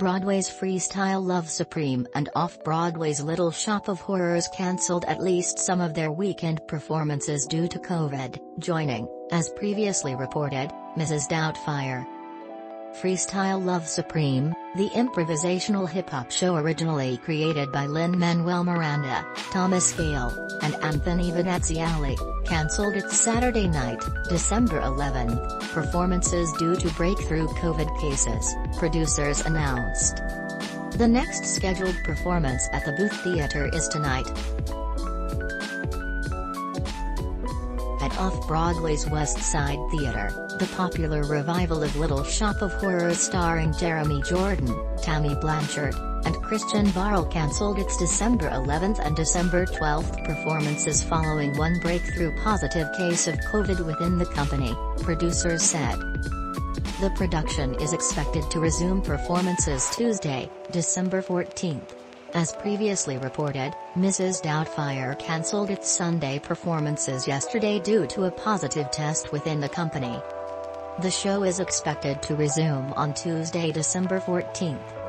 Broadway's Freestyle Love Supreme and off-Broadway's Little Shop of Horrors cancelled at least some of their weekend performances due to COVID, joining, as previously reported, Mrs. Doubtfire. Freestyle Love Supreme, the improvisational hip-hop show originally created by Lin-Manuel Miranda, Thomas Kail, and Anthony Veneziale, cancelled its Saturday night, December 11th, performances due to breakthrough COVID cases, producers announced. The next scheduled performance at the Booth Theatre is tonight, at off-Broadway's Westside Theatre, the popular revival of Little Shop of Horrors starring Jeremy Jordan, Tammy Blanchard, and Christian Borle cancelled its December 11th and December 12th performances following one breakthrough positive case of COVID within the company, producers said. The production is expected to resume performances Tuesday, December 14th. As previously reported, Mrs. Doubtfire cancelled its Sunday performances yesterday due to a positive test within the company. The show is expected to resume on Tuesday, December 14th.